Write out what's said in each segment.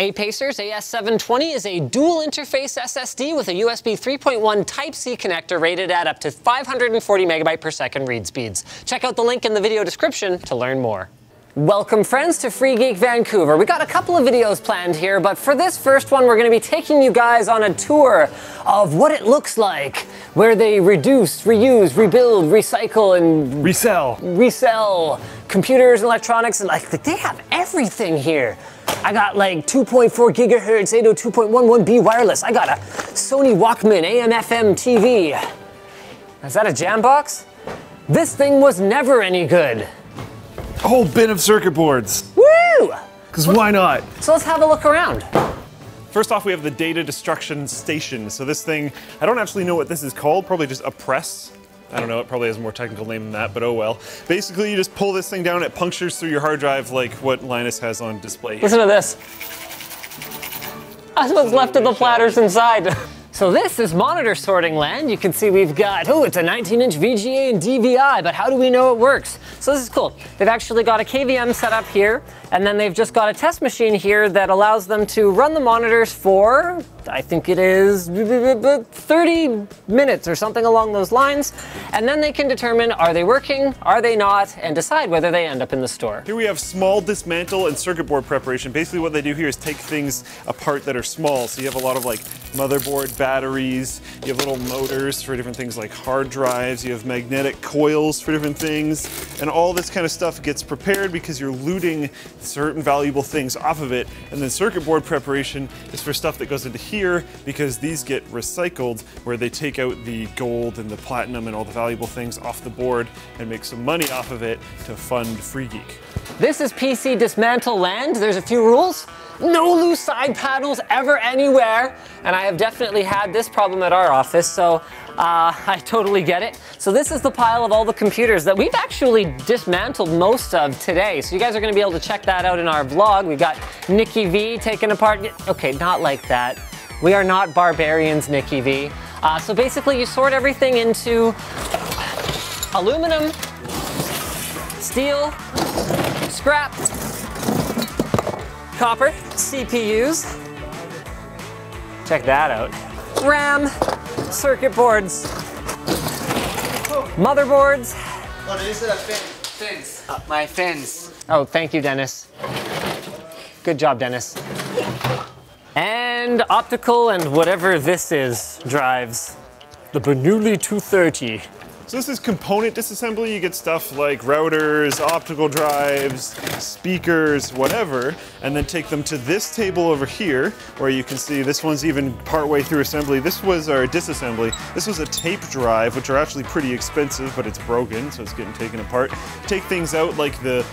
A Pacer AS720 is a dual interface SSD with a USB 3.1 Type-C connector rated at up to 540 megabyte per second read speeds. Check out the link in the video description to learn more. Welcome friends to Free Geek Vancouver. We got a couple of videos planned here, but for this first one we're going to be taking you guys on a tour of what it looks like, where they reduce, reuse, rebuild, recycle, and resell computers and electronics, and like they have everything here. I got like 2.4 gigahertz 802.11b wireless. I got a Sony Walkman AM/FM TV. Is that a jam box? This thing was never any good. A whole bin of circuit boards. Woo! Because why not? So let's have a look around. First off, we have the data destruction station. So this thing, I don't actually know what this is called, probably just a press. I don't know, it probably has a more technical name than that, but oh well. Basically, you just pull this thing down, it punctures through your hard drive like what Linus has on display here. Listen to this. That's what's left of the platters inside. So this is monitor sorting land. You can see we've got, oh, it's a 19-inch VGA and DVI, but how do we know it works? So this is cool. They've actually got a KVM set up here, and then they've just got a test machine here that allows them to run the monitors for, I think it is 30 minutes or something along those lines, and then they can determine, are they working, are they not, and decide whether they end up in the store. Here we have small dismantle and circuit board preparation. Basically what they do here is take things apart that are small, so you have a lot of like motherboard, batteries, you have little motors for different things like hard drives, you have magnetic coils for different things, and all this kind of stuff gets prepared because you're looting certain valuable things off of it. And then circuit board preparation is for stuff that goes into here because these get recycled, where they take out the gold and the platinum and all the valuable things off the board and make some money off of it to fund Free Geek. This is PC dismantle land. There's a few rules. No loose side panels ever anywhere, and I have definitely had this problem at our office, so I totally get it. So this is the pile of all the computers that we've actually dismantled most of today, so you guys are going to be able to check that out in our vlog. We've got Nikki V taken apart. Okay, not like that. We are not barbarians, Nikki V. So basically you sort everything into aluminum, steel, scrap, copper, CPUs, check that out, RAM, circuit boards, motherboards. Oh, these are fins. My fins. Oh, thank you, Dennis. Good job, Dennis. And optical and whatever this is drives. The Bernoulli 230. So this is component disassembly. You get stuff like routers, optical drives, speakers, whatever, and then take them to this table over here, where you can see this one's even partway through assembly. This was our disassembly. This was a tape drive, which are actually pretty expensive, but it's broken, so it's getting taken apart. Take things out like the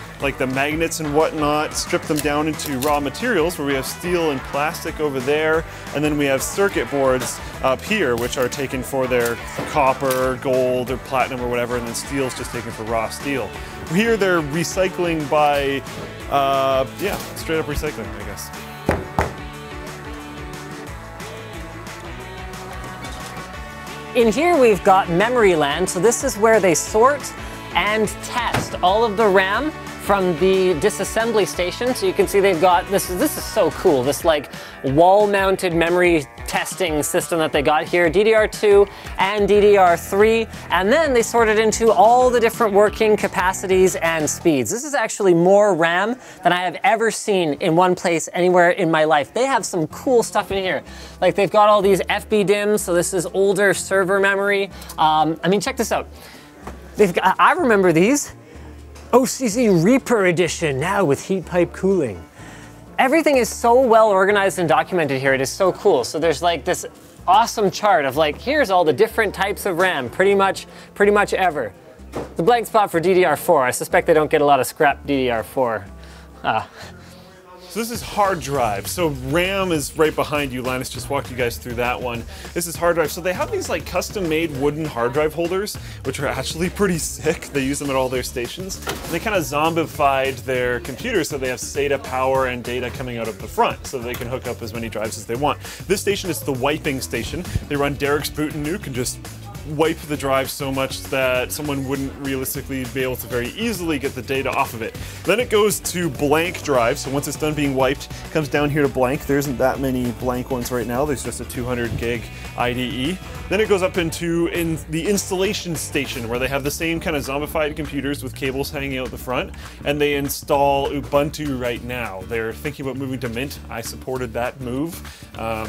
magnets and whatnot, strip them down into raw materials, where we have steel and plastic over there, and then we have circuit boards up here, which are taken for their copper, gold, or platinum or whatever, and then steel's just taken for raw steel. Here they're recycling by, yeah, straight up recycling, I guess. In here we've got memory land, so this is where they sort and test all of the RAM from the disassembly station. So you can see they've got, this is so cool, this like wall-mounted memory testing system that they got here, DDR2 and DDR3, and then they sorted into all the different working capacities and speeds. This is actually more RAM than I have ever seen in one place anywhere in my life. They have some cool stuff in here. Like they've got all these FBDIMMs, so this is older server memory. I mean, check this out. They've got, I remember these. OCC Reaper Edition, now with heat pipe cooling. Everything is so well organized and documented here, it is so cool. So there's like this awesome chart of like, here's all the different types of RAM, pretty much ever. The blank spot for DDR4, I suspect they don't get a lot of scrap DDR4. So this is hard drive. So RAM is right behind you. Linus just walked you guys through that one. This is hard drive. So they have these like custom made wooden hard drive holders, which are actually pretty sick. They use them at all their stations. And they kind of zombified their computers so they have SATA power and data coming out of the front so they can hook up as many drives as they want. This station is the wiping station. They run Derek's Boot and Nuke and just wipe the drive so much that someone wouldn't realistically be able to very easily get the data off of it. Then it goes to blank drive, so once it's done being wiped, it comes down here to blank. There isn't that many blank ones right now, there's just a 200 gig IDE. Then it goes up into the installation station, where they have the same kind of zombified computers with cables hanging out the front, and they install Ubuntu right now. They're thinking about moving to Mint. I supported that move,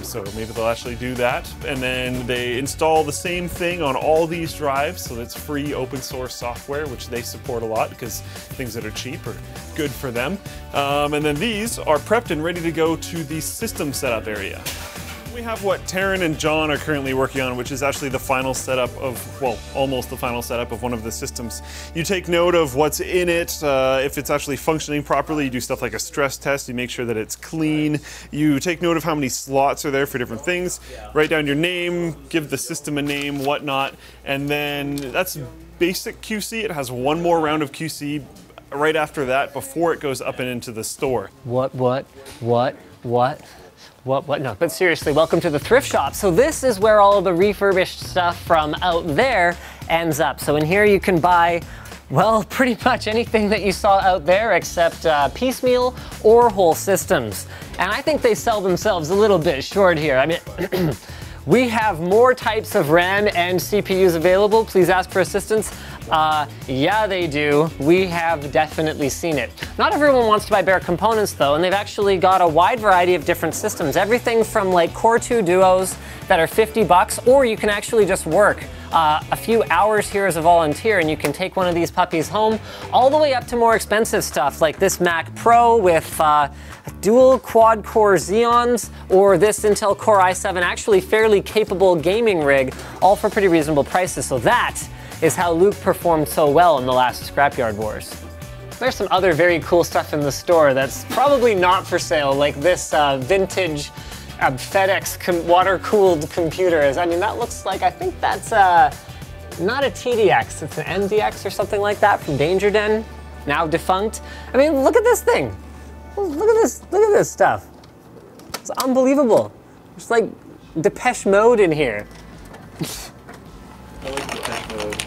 so maybe they'll actually do that. And then they install the same thing on all these drives, so that's free open source software, which they support a lot because things that are cheap are good for them. And then these are prepped and ready to go to the system setup area. We have what Taryn and John are currently working on, which is actually the final setup of, well, almost the final setup of one of the systems. You take note of what's in it, if it's actually functioning properly. You do stuff like a stress test, you make sure that it's clean. You take note of how many slots are there for different things. Write down your name, give the system a name, whatnot, and then that's basic QC. It has one more round of QC right after that before it goes up and into the store. No, but seriously, welcome to the thrift shop. So this is where all of the refurbished stuff from out there ends up. So in here you can buy, well, pretty much anything that you saw out there except piecemeal or whole systems. And I think they sell themselves a little bit short here. I mean, we have more types of RAM and CPUs available. Please ask for assistance. Yeah, they do. We have definitely seen it. Not everyone wants to buy bare components though, and they've actually got a wide variety of different systems. Everything from like Core 2 Duos that are $50, or you can actually just work a few hours here as a volunteer and you can take one of these puppies home, all the way up to more expensive stuff like this Mac Pro with dual quad core Xeons, or this Intel Core i7 actually fairly capable gaming rig, all for pretty reasonable prices. So that is how Luke performed so well in the last Scrapyard Wars. There's some other very cool stuff in the store that's probably not for sale, like this vintage FedEx water-cooled computer. I mean, that looks like, I think that's not a TDX, it's an MDX or something like that from Danger Den, now defunct. I mean, look at this thing. Look at this stuff. It's unbelievable. It's like Depeche Mode in here. I like Depeche Mode.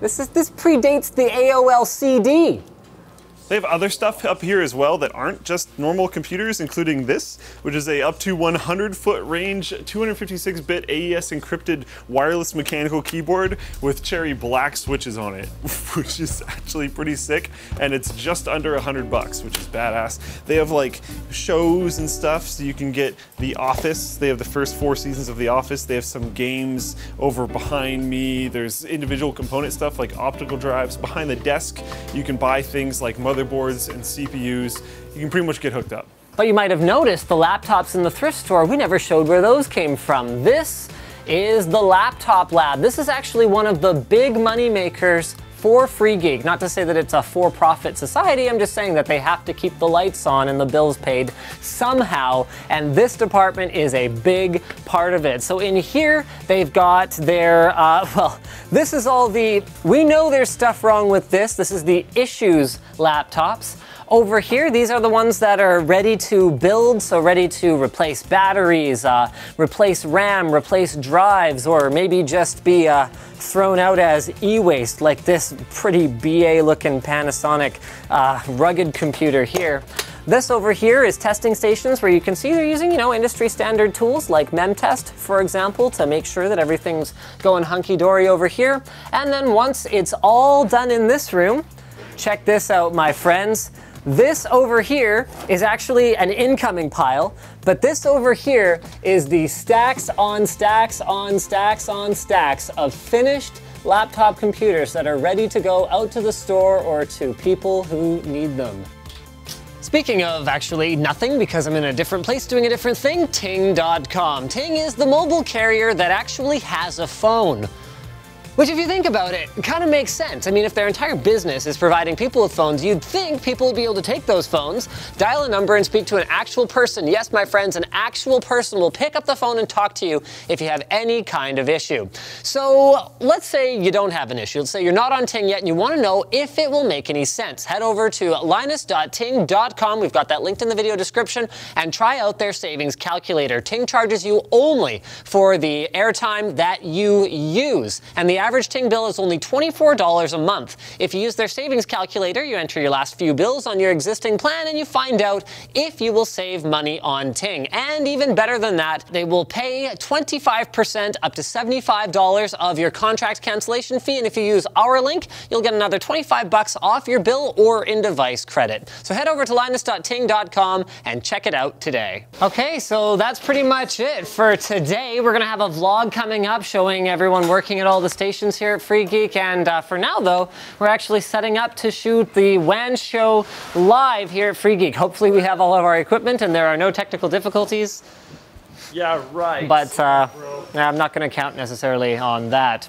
This predates the AOL CD. They have other stuff up here as well that aren't just normal computers, including this, which is a up to 100-foot range, 256-bit AES encrypted wireless mechanical keyboard with Cherry Black switches on it, which is actually pretty sick, and it's just under $100, which is badass. They have like shows and stuff, so you can get The Office. They have the first 4 seasons of The Office. They have some games over behind me. There's individual component stuff like optical drives. Behind the desk, you can buy things like motherboards and CPUs. You can pretty much get hooked up. But you might have noticed the laptops in the thrift store, we never showed where those came from. This is the Laptop Lab. This is actually one of the big money makers for Free Geek. Not to say that it's a for-profit society, I'm just saying that they have to keep the lights on and the bills paid somehow, and this department is a big part of it. So in here, they've got their, well, this is all the, we know there's stuff wrong with this. This is the issues laptops. Over here, these are the ones that are ready to build, so ready to replace batteries, replace RAM, replace drives, or maybe just be thrown out as e-waste, like this pretty BA-looking Panasonic rugged computer here. This over here is testing stations where you can see they're using, you know, industry standard tools like Memtest, for example, to make sure that everything's going hunky-dory over here. And then once it's all done in this room, check this out, my friends. This over here is actually an incoming pile, but this over here is the stacks on stacks on stacks on stacks of finished laptop computers that are ready to go out to the store or to people who need them. Speaking of actually nothing, because I'm in a different place doing a different thing, Ting.com. Ting is the mobile carrier that actually has a phone. Which, if you think about it, kind of makes sense. I mean, if their entire business is providing people with phones, you'd think people would be able to take those phones, dial a number, and speak to an actual person. Yes, my friends, an actual person will pick up the phone and talk to you if you have any kind of issue. So let's say you don't have an issue. Let's say you're not on Ting yet and you want to know if it will make any sense. Head over to linus.ting.com. We've got that linked in the video description, and try out their savings calculator. Ting charges you only for the airtime that you use, and the average Ting bill is only $24 a month. If you use their savings calculator, you enter your last few bills on your existing plan and you find out if you will save money on Ting. And even better than that, they will pay 25% up to $75 of your contract cancellation fee, and if you use our link, you'll get another $25 off your bill or in device credit. So head over to linus.ting.com and check it out today. Okay, so that's pretty much it for today. We're gonna have a vlog coming up showing everyone working at all the stations here at Free Geek, and for now though, we're actually setting up to shoot the WAN show live here at Free Geek. Hopefully we have all of our equipment and there are no technical difficulties. Yeah, right. But I'm not gonna count necessarily on that.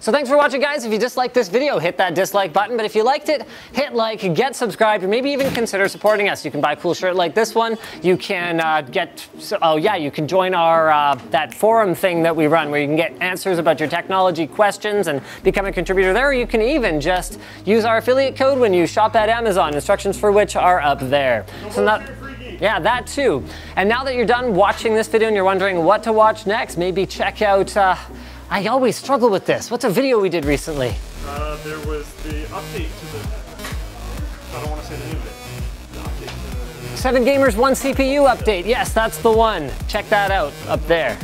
So thanks for watching, guys. If you disliked this video, hit that dislike button. But if you liked it, hit like, get subscribed, or maybe even consider supporting us. You can buy a cool shirt like this one. You can you can join our that forum thing that we run where you can get answers about your technology questions and become a contributor there. Or you can even just use our affiliate code when you shop at Amazon, instructions for which are up there. So yeah, that too. And now that you're done watching this video and you're wondering what to watch next, maybe check out I always struggle with this. What's a video we did recently? There was the update to the... I don't want to say the name of it. The update to the... 7 Gamers 1 CPU update. Yes, that's the one. Check that out up there.